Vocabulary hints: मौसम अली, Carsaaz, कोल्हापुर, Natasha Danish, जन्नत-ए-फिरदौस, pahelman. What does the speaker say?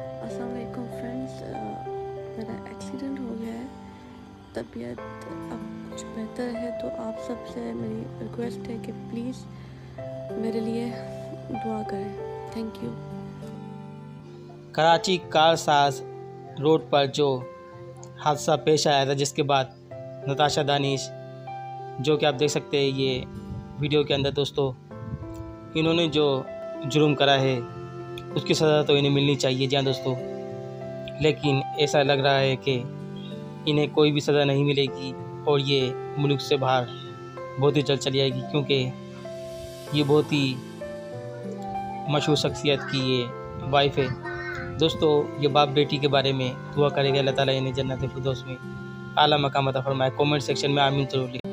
अस्सलाम वालेकुम फ्रेंड्स, मेरा एक्सीडेंट हो गया है। तबीयत अब कुछ बेहतर है, तो आप सबसे मेरी रिक्वेस्ट है कि प्लीज़ मेरे लिए दुआ करें। Thank you. Karachi Karsaz road पर जो हादसा पेश आया था, जिसके बाद नताशा दानिश, जो कि आप देख सकते हैं ये वीडियो के अंदर दोस्तों, इन्होंने जो जुर्म करा है उसकी सज़ा तो इन्हें मिलनी चाहिए। जी हाँ दोस्तों, लेकिन ऐसा लग रहा है कि इन्हें कोई भी सज़ा नहीं मिलेगी और ये मुल्क से बाहर बहुत ही जल्द चली जाएगी, क्योंकि ये बहुत ही मशहूर शख्सियत की ये वाइफ है। दोस्तों, ये बाप बेटी के बारे में दुआ करेगा अल्लाह ताला इन्हें जन्नत-ए-फिरदौस में आला मकाम अता फरमाए। कमेंट सेक्शन में आमीन जरूर लिखें।